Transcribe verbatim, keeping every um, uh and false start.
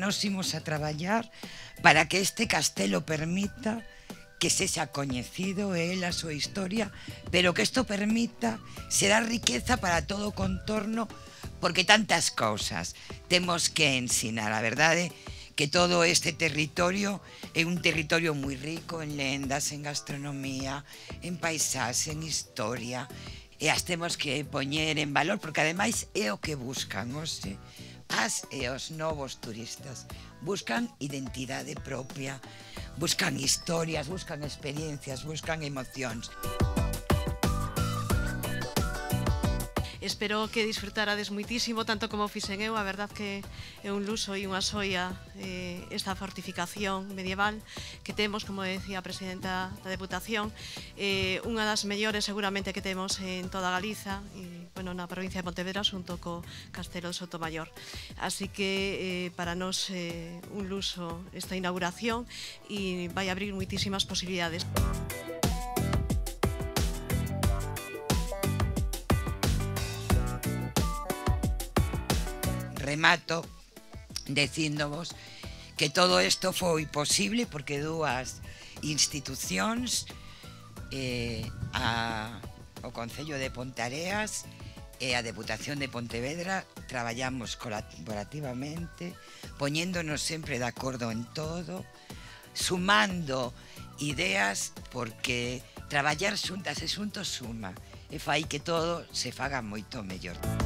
nos imos a traballar para que este castelo permita que sexa coñecido el a súa historia, pero que isto permita será riqueza para todo o contorno, porque tantas cousas temos que ensinar. A verdade que todo este territorio é un territorio moi rico en lendas, en gastronomía, en paisaxe, en historia, e as temos que poñer en valor, porque ademais é o que buscan os, as e os novos turistas. Buscan identidade propia, buscan historias, buscan experiencias, buscan emocións. Espero que disfrutarades moitísimo, tanto como fixen eu. A verdad que é un luxo e unha soia eh, esta fortificación medieval que temos, como decía a presidenta da Deputación, eh, unha das mellores seguramente que temos en toda Galiza e, bueno, na provincia de Pontevedra, xunto co Castelo de Sotomayor. Así que eh, para nós eh, un luxo esta inauguración e vai abrir moitísimas posibilidades. Remato dicíndovos que todo isto foi posible porque dúas institucións, eh, a, o Concello de Pontareas e a Deputación de Pontevedra, traballamos colaborativamente, poñéndonos sempre de acordo en todo, sumando ideas, porque traballar xuntas e xuntos suma e fai que todo se faga moito mellor.